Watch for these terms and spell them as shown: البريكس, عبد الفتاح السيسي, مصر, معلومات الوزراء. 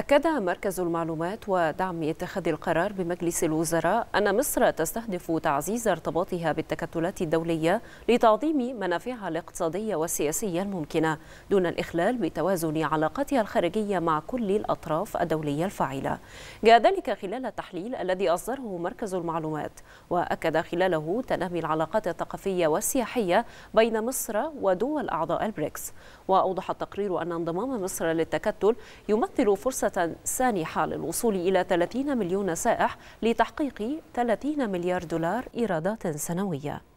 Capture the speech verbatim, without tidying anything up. أكد مركز المعلومات ودعم اتخاذ القرار بمجلس الوزراء أن مصر تستهدف تعزيز ارتباطها بالتكتلات الدولية لتعظيم منافعها الاقتصادية والسياسية الممكنة دون الإخلال بتوازن علاقاتها الخارجية مع كل الأطراف الدولية الفاعلة. جاء ذلك خلال التحليل الذي أصدره مركز المعلومات، وأكد خلاله تنامي العلاقات الثقافية والسياحية بين مصر ودول أعضاء البريكس. وأوضح التقرير أن انضمام مصر للتكتل يمثل فرصة سانحة للوصول إلى ثلاثين مليون سائح لتحقيق ثلاثين مليار دولار إيرادات سنوية.